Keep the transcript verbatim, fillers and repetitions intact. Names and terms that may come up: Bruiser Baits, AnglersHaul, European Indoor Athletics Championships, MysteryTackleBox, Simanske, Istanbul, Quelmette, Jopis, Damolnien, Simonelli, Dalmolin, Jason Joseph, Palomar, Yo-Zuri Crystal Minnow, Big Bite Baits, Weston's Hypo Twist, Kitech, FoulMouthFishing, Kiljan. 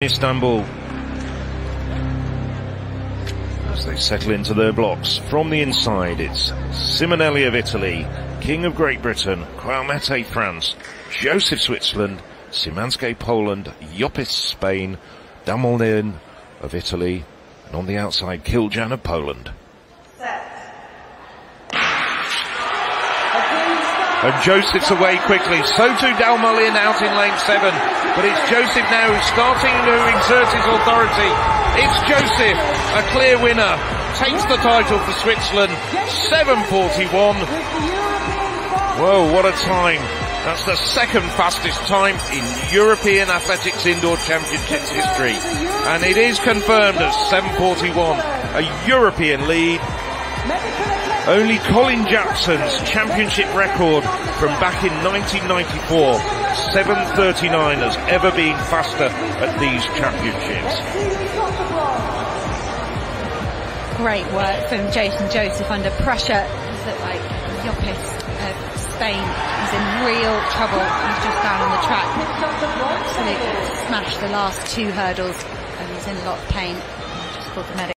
Istanbul as they settle into their blocks. From the inside, it's Simonelli of Italy, King of Great Britain, Quelmette France, Joseph Switzerland, Simanske Poland, Jopis Spain, Damolnien of Italy, and on the outside Kiljan of Poland. And Joseph's away quickly, so too Dalmolin out in lane seven, but it's Joseph now who's starting to exert his authority. It's Joseph, a clear winner, takes the title for Switzerland, seven forty-one. Whoa, what a time. That's the second fastest time in European Athletics Indoor Championships history. And it is confirmed at seven forty-one, a European lead. Only Colin Jackson's championship record from back in nineteen ninety-four, seven thirty-nine, has ever been faster at these championships. Great work from Jason Joseph under pressure. It looked like Jopis of Spain was in real trouble. He's just down on the track. Absolutely smashed the last two hurdles and he's in a lot of pain. Just called the medic.